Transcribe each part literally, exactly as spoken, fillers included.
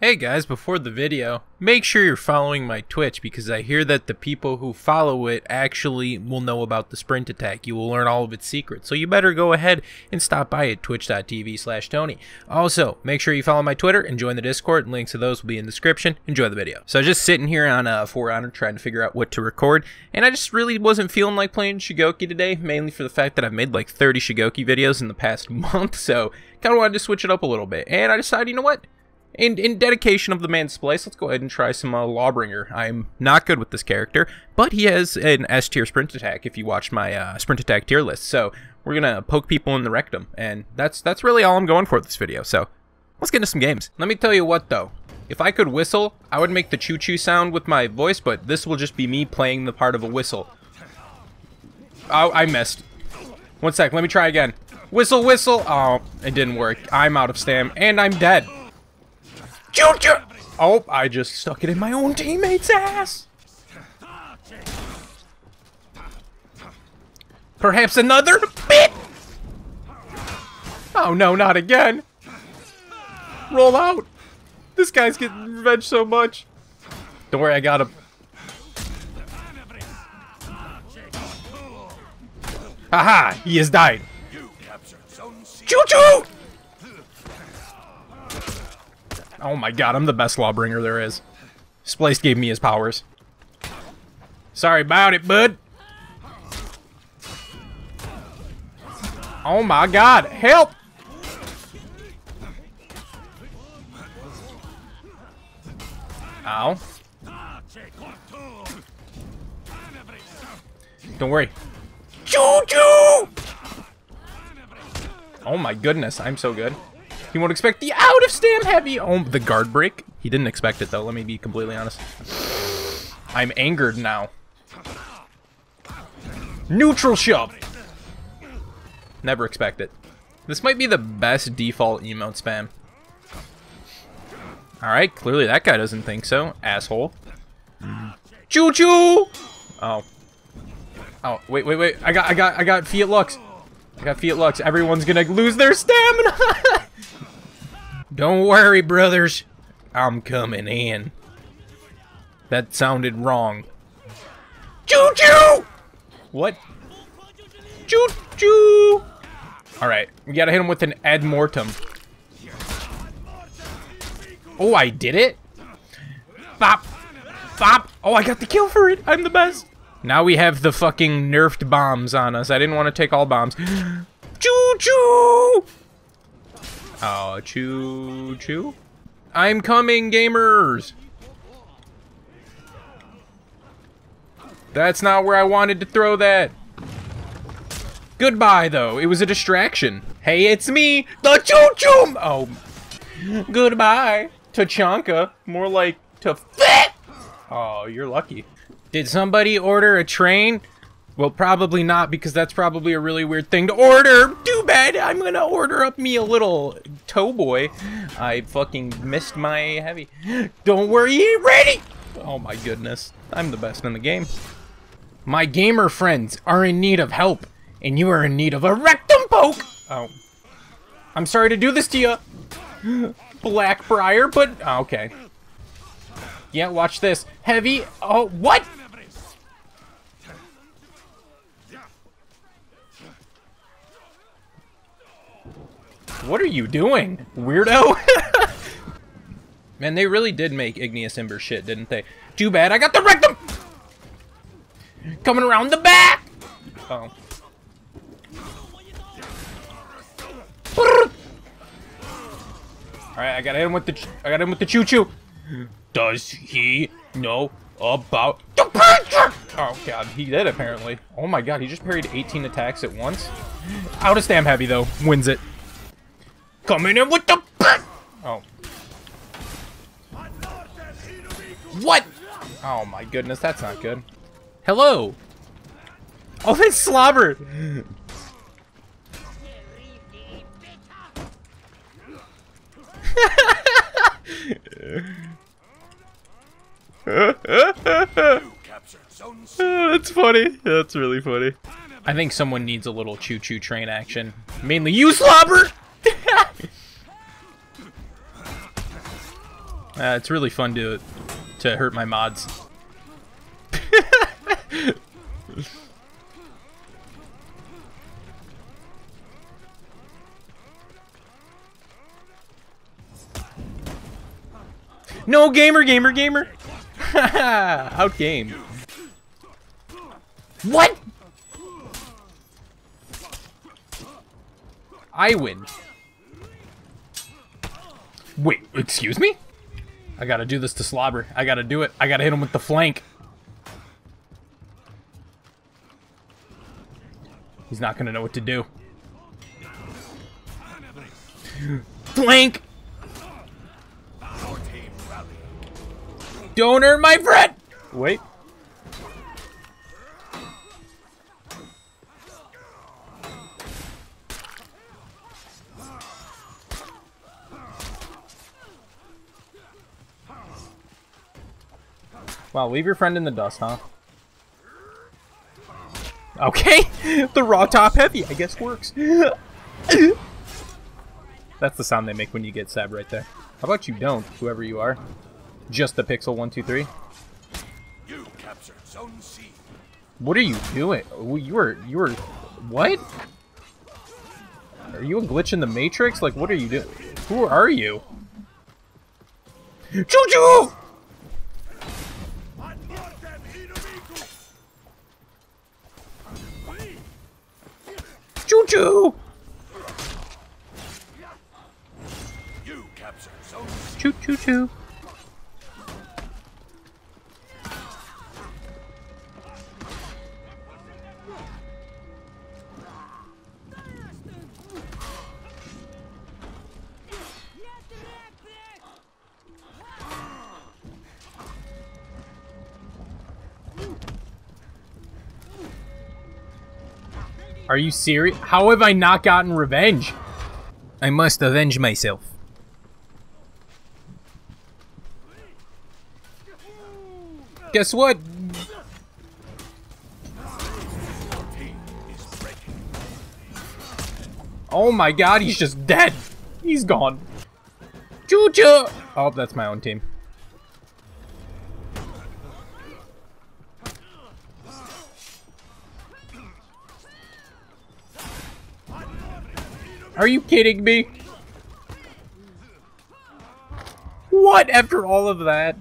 Hey guys, before the video, make sure you're following my Twitch because I hear that the people who follow it actually will know about the sprint attack. You will learn all of its secrets, so you better go ahead and stop by at twitch dot t v slash Tony. Also, make sure you follow my Twitter and join the Discord. Links to those will be in the description. Enjoy the video. So I was just sitting here on uh, For Honor trying to figure out what to record, and I just really wasn't feeling like playing Shugoki today, mainly for the fact that I've made like thirty Shugoki videos in the past month, so kind of wanted to switch it up a little bit, and I decided, you know what? In, in dedication of the man Splice, let's go ahead and try some uh, Lawbringer. I'm not good with this character, but he has an S tier sprint attack if you watch my uh, sprint attack tier list. So we're going to poke people in the rectum, and that's that's really all I'm going for this video. So let's get into some games. Let me tell you what, though. If I could whistle, I would make the choo-choo sound with my voice, but this will just be me playing the part of a whistle. Oh, I missed. One sec, let me try again. Whistle, whistle. Oh, it didn't work. I'm out of stamina, and I'm dead. Oh, I just stuck it in my own teammate's ass. Perhaps another bit. Oh no, not again. Roll out. This guy's getting revenge so much. Don't worry, I got him. Haha, he has died. Choo choo! Oh my god, I'm the best Lawbringer there is. Splice gave me his powers. Sorry about it, bud. Oh my god, help! Ow. Don't worry. Choo-choo! Oh my goodness, I'm so good. He won't expect the out-of-stam heavy. Oh, the guard break. He didn't expect it, though. Let me be completely honest. I'm angered now. Neutral shove. Never expect it. This might be the best default emote spam. All right, clearly that guy doesn't think so. Asshole. Choo-choo! Oh. Oh, wait, wait, wait. I got, I got, I got Fiat Lux. I got Fiat Lux. Everyone's gonna lose their stamina. Don't worry, brothers. I'm coming in. That sounded wrong. Choo-choo! What? Choo-choo! Alright, we gotta hit him with an Ed Mortum. Oh, I did it? Bop! Bop! Oh, I got the kill for it! I'm the best! Now we have the fucking nerfed bombs on us. I didn't want to take all bombs. Choo-choo! Oh, choo choo. I'm coming, gamers! That's not where I wanted to throw that. Goodbye, though. It was a distraction. Hey, it's me, the choo choo! Oh. Goodbye, Tachanka. More like to fit! Oh, you're lucky. Did somebody order a train? Well, probably not, because that's probably a really weird thing to order. Too bad. I'm gonna order up me a little tow boy. I fucking missed my heavy. Don't worry, he ain't ready. Oh my goodness, I'm the best in the game. My gamer friends are in need of help, and you are in need of a rectum poke. Oh, I'm sorry to do this to you, Blackbriar, but oh, okay. Yeah, watch this heavy. Oh, what? What are you doing, weirdo? Man, they really did make Igneous Ember shit, didn't they? Too bad I got the rectum! Coming around the back! Uh oh. Alright, I gotta hit him with the ch I got him with the choo-choo. Does he know about the creature? Oh god, he did apparently. Oh my god, he just parried eighteen attacks at once. Out of stam heavy though, wins it. Coming in with the bat! Oh. What? Oh my goodness, that's not good. Hello! Oh, they slobbered! Oh, that's funny. That's really funny. I think someone needs a little choo-choo train action. Mainly you, slobber! Uh, it's really fun to to hurt my mods. No, gamer, gamer, gamer. Out game. What? I win. Wait, excuse me? I gotta do this to Slobber. I gotta do it. I gotta hit him with the flank. He's not gonna know what to do. Flank! Don't earn my bread! Wait. Wow, leave your friend in the dust, huh? Okay, the raw top heavy, I guess, works. That's the sound they make when you get sab right there. How about you don't, whoever you are? Just the pixel one two three. You captured zone C. What are you doing? You were you were what? Are you a glitch in the matrix? Like, what are you doing? Who are you? Choo-choo! Choo-choo! You captured zone C. Choo-choo-choo. Are you serious? How have I not gotten revenge? I must avenge myself. Guess what? Oh my god, he's just dead. He's gone. Choo-choo! Oh, that's my own team. Are you kidding me? What? After all of that?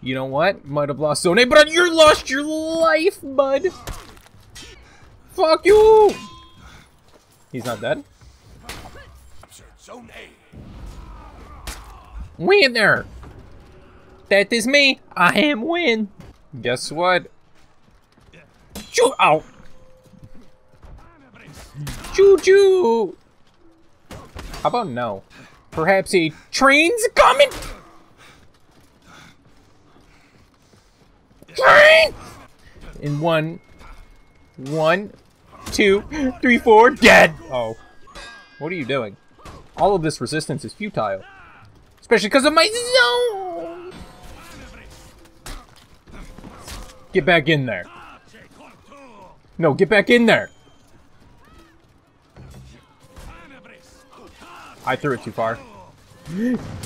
You know what? Might have lost Zone A, but you lost your life, bud. Fuck you. He's not dead. Winner. That is me. I am win. Guess what? Shoot out. Choo-choo! How about no? Perhaps he train's coming! Train! In one, one, two, three, four, dead! Oh. What are you doing? All of this resistance is futile. Especially because of my zone! Get back in there. No, get back in there! I threw it too far.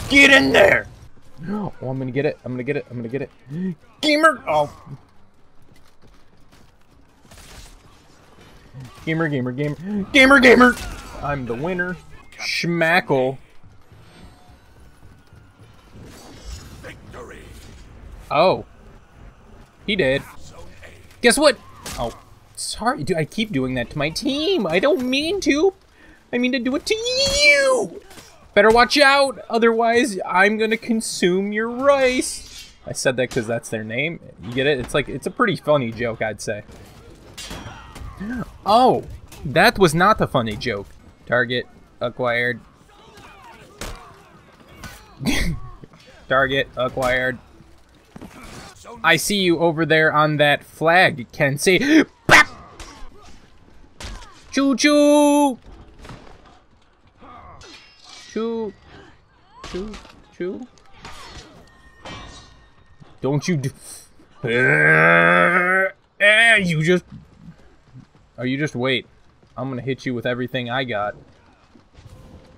Get in there! Oh, I'm gonna get it. I'm gonna get it. I'm gonna get it. Gamer! Oh. Gamer, gamer, gamer. Gamer, gamer! I'm the winner. Schmackle. Victory. Oh. He did. Guess what? Oh. Sorry, dude. I keep doing that to my team. I don't mean to. I mean to do it to you! Better watch out, otherwise I'm gonna consume your rice. I said that because that's their name. You get it? It's like, it's a pretty funny joke, I'd say. Oh, that was not a funny joke. Target acquired. Target acquired. I see you over there on that flag, Kensei. Choo-choo! Choo, choo, choo. Don't you do... You just... Oh, you just wait. I'm gonna hit you with everything I got.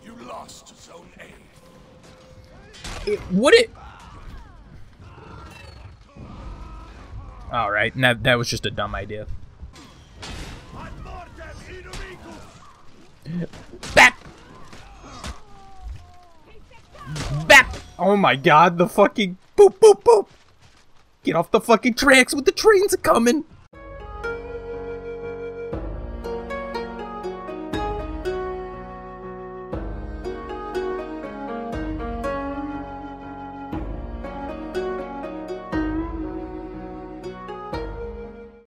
You lost Zone A. it, would it? All right, now that, that was just a dumb idea. Bap! Bap! Oh my god, the fucking boop boop boop! Get off the fucking tracks with the trains are coming!